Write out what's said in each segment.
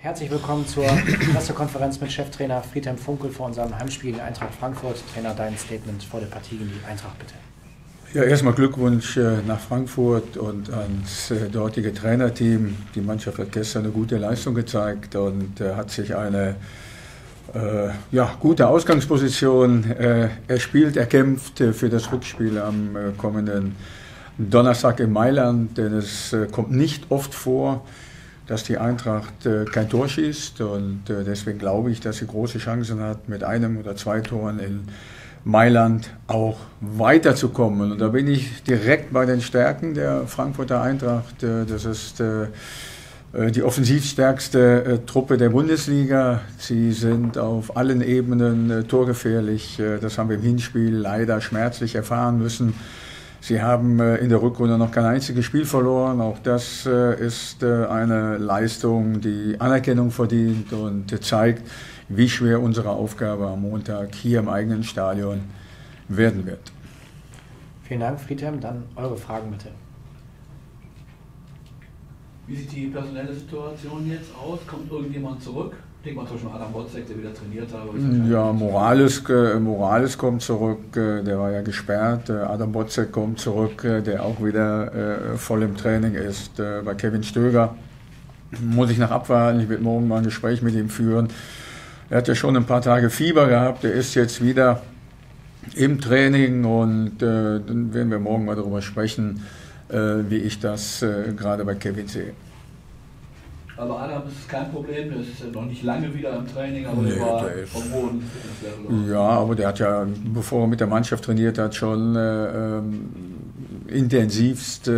Herzlich willkommen zur Pressekonferenz mit Cheftrainer Friedhelm Funkel vor unserem Heimspiel gegen Eintracht Frankfurt. Trainer, dein Statement vor der Partie gegen die Eintracht, bitte. Ja, erstmal Glückwunsch nach Frankfurt und ans dortige Trainerteam. Die Mannschaft hat gestern eine gute Leistung gezeigt und hat sich eine gute Ausgangsposition erspielt, erkämpft für das Rückspiel am kommenden Donnerstag in Mailand. Denn es kommt nicht oft vor, dass die Eintracht kein Tor schießt, und deswegen glaube ich, dass sie große Chancen hat, mit einem oder zwei Toren in Mailand auch weiterzukommen. Und da bin ich direkt bei den Stärken der Frankfurter Eintracht. Das ist die offensivstärkste Truppe der Bundesliga. Sie sind auf allen Ebenen torgefährlich. Das haben wir im Hinspiel leider schmerzlich erfahren müssen. Sie haben in der Rückrunde noch kein einziges Spiel verloren. Auch das ist eine Leistung, die Anerkennung verdient und zeigt, wie schwer unsere Aufgabe am Montag hier im eigenen Stadion werden wird. Vielen Dank, Friedhelm. Dann eure Fragen bitte. Wie sieht die personelle Situation jetzt aus? Kommt irgendjemand zurück? Ich denke mal zwischen Adam Botzek, der wieder trainiert hat. Ja, Morales kommt zurück, der war ja gesperrt. Adam Botzek kommt zurück, der auch wieder voll im Training ist. Bei Kevin Stöger muss ich noch abwarten. Ich werde morgen mal ein Gespräch mit ihm führen. Er hat ja schon ein paar Tage Fieber gehabt. Er ist jetzt wieder im Training und dann werden wir morgen mal darüber sprechen, wie ich das gerade bei Kevin sehe. Aber Adam ist kein Problem, der ist noch nicht lange wieder am Training, aber nee, der war vom Boden. Ja, aber der hat ja, bevor er mit der Mannschaft trainiert hat, schon intensivst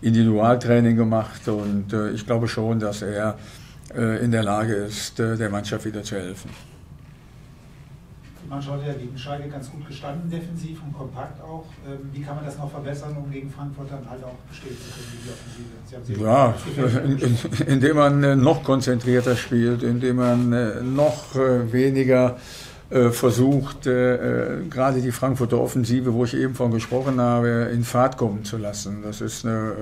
Individualtraining gemacht, und ich glaube schon, dass er in der Lage ist, der Mannschaft wieder zu helfen. Die Mannschaft hat ja gegen Schalke ganz gut gestanden, defensiv und kompakt auch. Wie kann man das noch verbessern, um gegen Frankfurt dann halt auch bestehen zu können, die Offensive? Ja, indem man noch konzentrierter spielt, indem man noch weniger versucht, gerade die Frankfurter Offensive, wo ich eben von gesprochen habe, in Fahrt kommen zu lassen. Das ist eine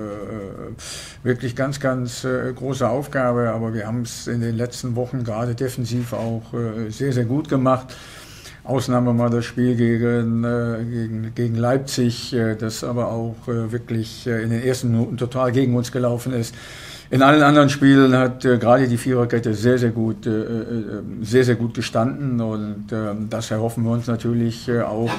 wirklich ganz, ganz große Aufgabe, aber wir haben es in den letzten Wochen gerade defensiv auch sehr, sehr gut gemacht. Ausnahme mal das Spiel gegen Leipzig, das aber auch wirklich in den ersten Minuten total gegen uns gelaufen ist. In allen anderen Spielen hat gerade die Viererkette sehr, sehr gut gestanden, und das erhoffen wir uns natürlich auch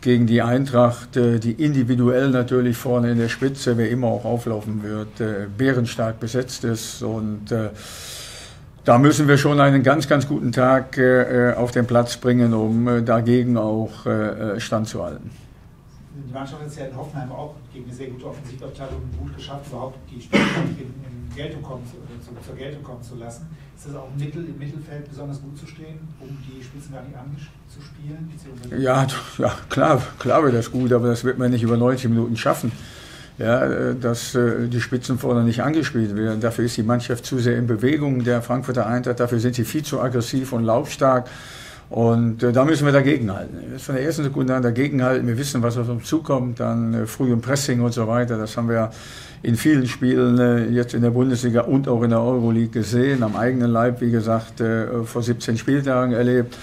gegen die Eintracht, die individuell natürlich vorne in der Spitze, wer immer auch auflaufen wird, bärenstark besetzt ist, und da müssen wir schon einen ganz, ganz guten Tag auf den Platz bringen, um dagegen auch standzuhalten. Die Mannschaft hat es ja in Hoffenheim auch gegen eine sehr gute Offensivabteilung gut geschafft, überhaupt die Spielkraft zur Geltung kommen zu lassen. Ist das auch ein Mittel, im Mittelfeld besonders gut zu stehen, um die Spitzen gar nicht anzuspielen? Ja, klar wäre das gut, aber das wird man nicht über 90 Minuten schaffen. Ja, dass die Spitzen vorne nicht angespielt werden. Dafür ist die Mannschaft zu sehr in Bewegung, der Frankfurter Eintracht. Dafür sind sie viel zu aggressiv und laufstark. Und da müssen wir dagegenhalten. Von der ersten Sekunde an dagegenhalten. Wir wissen, was auf uns zukommt, dann früh im Pressing und so weiter. Das haben wir in vielen Spielen jetzt in der Bundesliga und auch in der Euroleague gesehen. Am eigenen Leib, wie gesagt, vor 17 Spieltagen erlebt.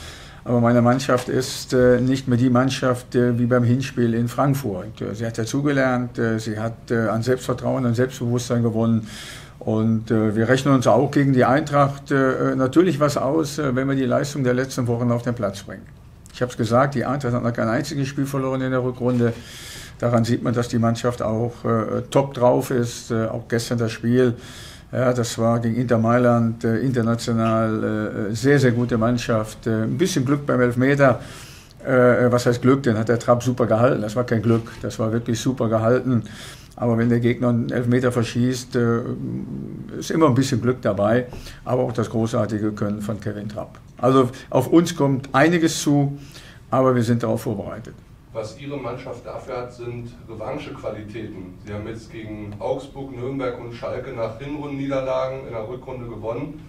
Aber meine Mannschaft ist nicht mehr die Mannschaft wie beim Hinspiel in Frankfurt. Sie hat dazugelernt, sie hat an Selbstvertrauen, an Selbstbewusstsein gewonnen. Und wir rechnen uns auch gegen die Eintracht natürlich was aus, wenn wir die Leistung der letzten Wochen auf den Platz bringen. Ich habe es gesagt, die Eintracht hat noch kein einziges Spiel verloren in der Rückrunde. Daran sieht man, dass die Mannschaft auch top drauf ist, auch gestern das Spiel. Ja, das war gegen Inter Mailand, international sehr, sehr gute Mannschaft. Ein bisschen Glück beim Elfmeter. Was heißt Glück? Den hat der Trapp super gehalten. Das war kein Glück, das war wirklich super gehalten. Aber wenn der Gegner einen Elfmeter verschießt, ist immer ein bisschen Glück dabei. Aber auch das großartige Können von Kevin Trapp. Also auf uns kommt einiges zu, aber wir sind darauf vorbereitet. Was Ihre Mannschaft dafür hat, sind Revanche-Qualitäten. Sie haben jetzt gegen Augsburg, Nürnberg und Schalke nach Hinrundenniederlagen in der Rückrunde gewonnen.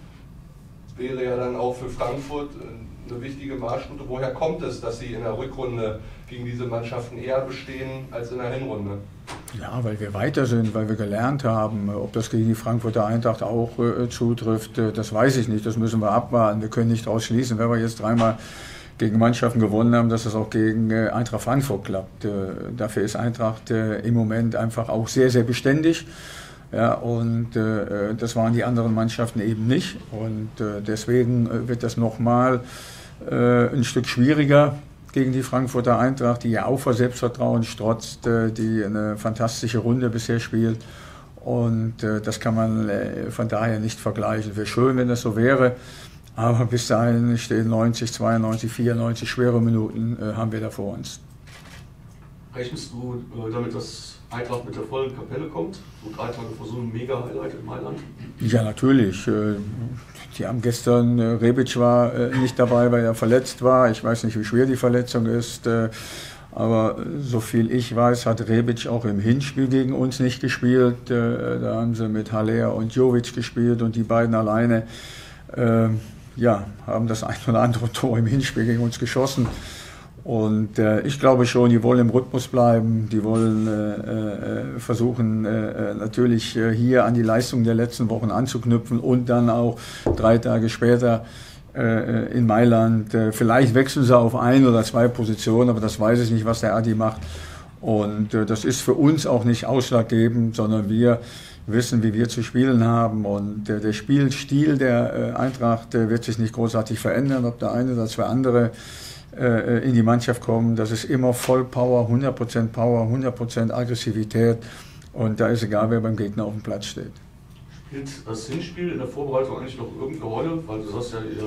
Wäre ja dann auch für Frankfurt eine wichtige Marschroute. Woher kommt es, dass Sie in der Rückrunde gegen diese Mannschaften eher bestehen als in der Hinrunde? Ja, weil wir weiter sind, weil wir gelernt haben. Ob das gegen die Frankfurter Eintracht auch zutrifft, das weiß ich nicht. Das müssen wir abwarten. Wir können nicht ausschließen, wenn wir jetzt dreimal gegen Mannschaften gewonnen haben, dass das auch gegen Eintracht Frankfurt klappt. Dafür ist Eintracht im Moment einfach auch sehr, sehr beständig. Ja, und das waren die anderen Mannschaften eben nicht. Und deswegen wird das nochmal ein Stück schwieriger gegen die Frankfurter Eintracht, die ja auch vor Selbstvertrauen strotzt, die eine fantastische Runde bisher spielt. Und das kann man von daher nicht vergleichen. Wäre schön, wenn das so wäre. Aber bis dahin stehen 90, 92, 94 schwere Minuten haben wir da vor uns. Rechnest du damit, dass Eintracht mit der vollen Kapelle kommt und Eintracht vor so einem Mega-Highlight in Mailand? Ja, natürlich. Die haben gestern, Rebic war nicht dabei, weil er verletzt war. Ich weiß nicht, wie schwer die Verletzung ist. Aber so viel ich weiß, hat Rebic auch im Hinspiel gegen uns nicht gespielt. Da haben sie mit Halea und Jovic gespielt und die beiden alleine. Ja, haben das ein oder andere Tor im Hinspiel gegen uns geschossen. Und ich glaube schon, die wollen im Rhythmus bleiben, die wollen versuchen, natürlich hier an die Leistung der letzten Wochen anzuknüpfen und dann auch 3 Tage später in Mailand. Vielleicht wechseln sie auf 1 oder 2 Positionen, aber das weiß ich nicht, was der Adi macht. Und das ist für uns auch nicht ausschlaggebend, sondern wir wissen, wie wir zu spielen haben, und der Spielstil der Eintracht wird sich nicht großartig verändern, ob der eine oder zwei andere in die Mannschaft kommen. Das ist immer Vollpower, 100% Power, 100% Aggressivität, und da ist egal, wer beim Gegner auf dem Platz steht. Spielt das Hinspiel in der Vorbereitung eigentlich noch irgendeine Rolle? Weil du sagst ja, ihr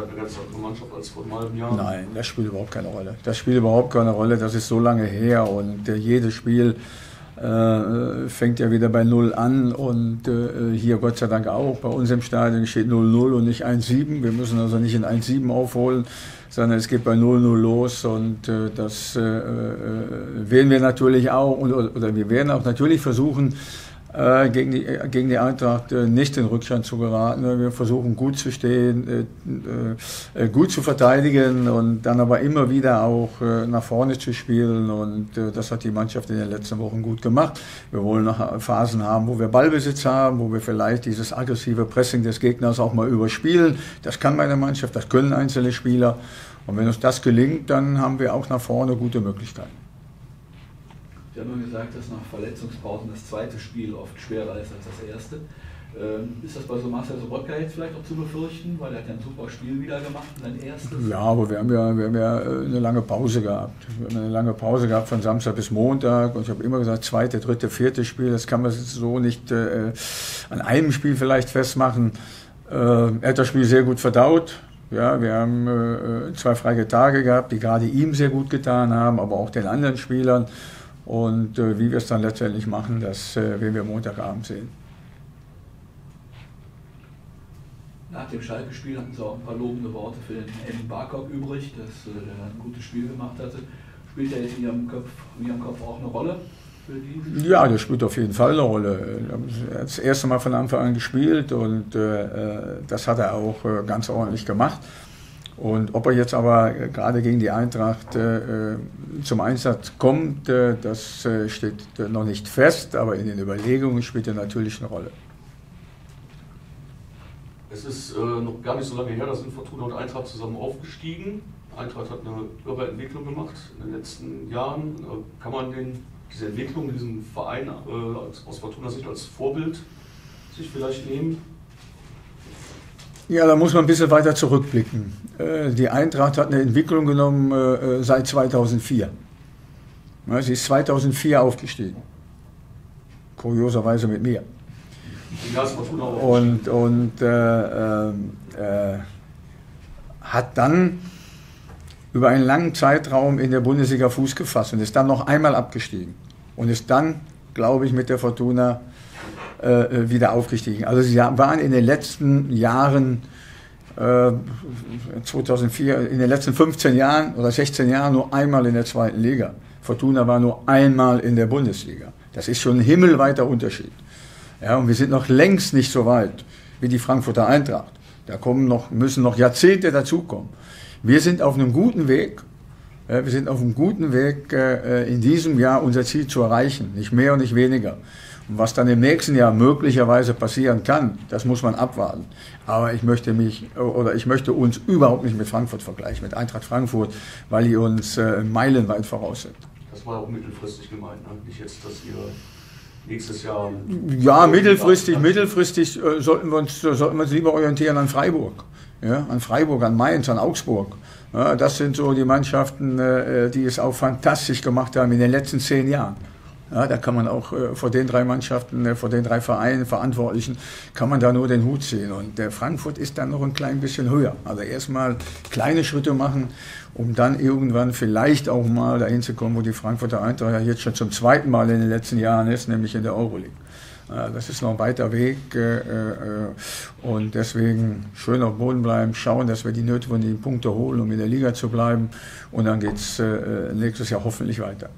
seid eine ganz andere Mannschaft als vor einem halben Jahr. Nein, das spielt überhaupt keine Rolle. Das spielt überhaupt keine Rolle, das ist so lange her, und jedes Spiel fängt ja wieder bei 0 an, und hier Gott sei Dank auch. Bei uns im Stadion steht 0-0 und nicht 1-7. Wir müssen also nicht in 1-7 aufholen, sondern es geht bei 0-0 los, und das werden wir natürlich auch, oder wir werden auch natürlich versuchen, gegen die Eintracht nicht in Rückstand zu geraten. Wir versuchen gut zu stehen, gut zu verteidigen und dann aber immer wieder auch nach vorne zu spielen, und das hat die Mannschaft in den letzten Wochen gut gemacht. Wir wollen noch Phasen haben, wo wir Ballbesitz haben, wo wir vielleicht dieses aggressive Pressing des Gegners auch mal überspielen. Das kann meine Mannschaft, das können einzelne Spieler, und wenn uns das gelingt, dann haben wir auch nach vorne gute Möglichkeiten. Sie haben ja gesagt, dass nach Verletzungspausen das zweite Spiel oft schwerer ist als das erste. Ist das bei so Marcel Sobotka jetzt vielleicht auch zu befürchten? Weil er hat ja ein super Spiel wieder gemacht, sein erstes. Ja, aber wir haben ja eine lange Pause gehabt. Wir haben eine lange Pause gehabt von Samstag bis Montag. Und ich habe immer gesagt, zweite, dritte, vierte Spiel, das kann man so nicht an einem Spiel vielleicht festmachen. Er hat das Spiel sehr gut verdaut. Ja, wir haben 2 freie Tage gehabt, die gerade ihm sehr gut getan haben, aber auch den anderen Spielern. Und wie wir es dann letztendlich machen, das werden wir Montagabend sehen. Nach dem Schalke-Spiel hatten Sie auch ein paar lobende Worte für den Emir Barkov übrig, dass er ein gutes Spiel gemacht hatte. Spielt er jetzt in Ihrem Kopf auch eine Rolle? Ja, der spielt auf jeden Fall eine Rolle. Er hat das erste Mal von Anfang an gespielt, und das hat er auch ganz ordentlich gemacht. Und ob er jetzt aber gerade gegen die Eintracht zum Einsatz kommt, das steht noch nicht fest, aber in den Überlegungen spielt er natürlich eine Rolle. Es ist noch gar nicht so lange her, da sind Fortuna und Eintracht zusammen aufgestiegen. Eintracht hat eine irre Entwicklung gemacht in den letzten Jahren. Kann man diese Entwicklung, diesen Verein aus Fortunas Sicht als Vorbild sich vielleicht nehmen? Ja, da muss man ein bisschen weiter zurückblicken. Die Eintracht hat eine Entwicklung genommen seit 2004. Sie ist 2004 aufgestiegen. Kurioserweise mit mir. Und hat dann über einen langen Zeitraum in der Bundesliga Fuß gefasst und ist dann noch einmal abgestiegen. Und ist dann, glaube ich, mit der Fortuna wieder aufgestiegen. Also sie waren in den letzten Jahren, 2004, in den letzten 15 Jahren oder 16 Jahren nur einmal in der zweiten Liga. Fortuna war nur einmal in der Bundesliga. Das ist schon ein himmelweiter Unterschied. Ja, und wir sind noch längst nicht so weit wie die Frankfurter Eintracht. Da müssen noch Jahrzehnte dazukommen. Wir sind auf einem guten Weg, Wir sind auf einem guten Weg, in diesem Jahr unser Ziel zu erreichen. Nicht mehr und nicht weniger. Und was dann im nächsten Jahr möglicherweise passieren kann, das muss man abwarten. Aber ich möchte uns überhaupt nicht mit Frankfurt vergleichen, mit Eintracht Frankfurt, weil die uns meilenweit voraus sind. Das war auch mittelfristig gemeint, ne? Nicht jetzt, dass ihr nächstes Jahr... Ja, mittelfristig sollten wir uns lieber orientieren an Freiburg. Ja, an Freiburg, an Mainz, an Augsburg. Ja, das sind so die Mannschaften, die es auch fantastisch gemacht haben in den letzten 10 Jahren. Ja, da kann man auch vor den 3 Mannschaften, vor den 3 Vereinen, Verantwortlichen, kann man da nur den Hut ziehen. Und Frankfurt ist dann noch ein klein bisschen höher. Also erstmal kleine Schritte machen, um dann irgendwann vielleicht auch mal dahin zu kommen, wo die Frankfurter Eintracht ja jetzt schon zum 2. Mal in den letzten Jahren ist, nämlich in der Euroleague. Das ist noch ein weiter Weg und deswegen schön auf Boden bleiben, schauen, dass wir die nötigen Punkte holen, um in der Liga zu bleiben, und dann geht es nächstes Jahr hoffentlich weiter.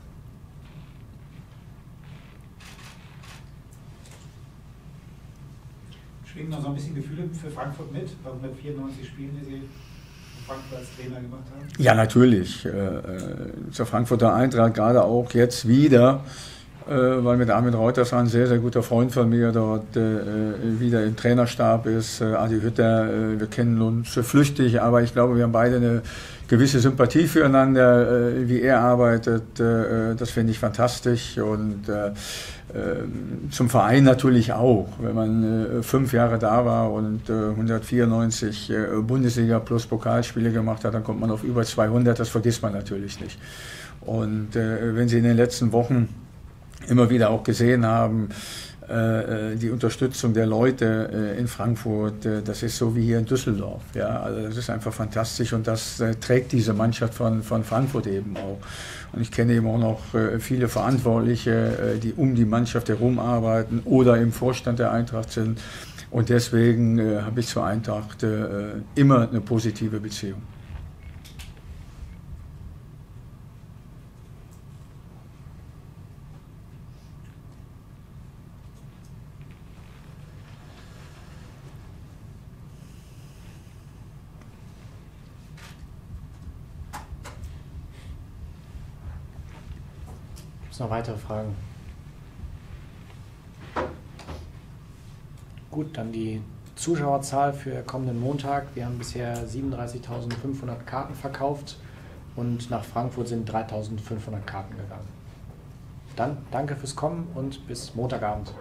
Schwingen noch so ein bisschen Gefühle für Frankfurt mit, bei 194 Spielen, die Sie Frankfurt als Trainer gemacht haben? Ja, natürlich. Zur Frankfurter Eintracht gerade auch jetzt wieder, weil mit Armin Reuters ein sehr, sehr guter Freund von mir dort wieder im Trainerstab ist, Adi Hütter. Wir kennen uns flüchtig, aber ich glaube, wir haben beide eine gewisse Sympathie füreinander, wie er arbeitet. Das finde ich fantastisch, und zum Verein natürlich auch, wenn man 5 Jahre da war und 194 Bundesliga plus Pokalspiele gemacht hat, dann kommt man auf über 200, das vergisst man natürlich nicht. Und wenn Sie in den letzten Wochen immer wieder auch gesehen haben, die Unterstützung der Leute in Frankfurt, das ist so wie hier in Düsseldorf. Ja? Also das ist einfach fantastisch, und das trägt diese Mannschaft von Frankfurt eben auch. Und ich kenne eben auch noch viele Verantwortliche, die um die Mannschaft herum arbeiten oder im Vorstand der Eintracht sind. Und deswegen habe ich zur Eintracht immer eine positive Beziehung. Noch weitere Fragen? Gut, dann die Zuschauerzahl für kommenden Montag. Wir haben bisher 37.500 Karten verkauft und nach Frankfurt sind 3.500 Karten gegangen. Dann danke fürs Kommen und bis Montagabend.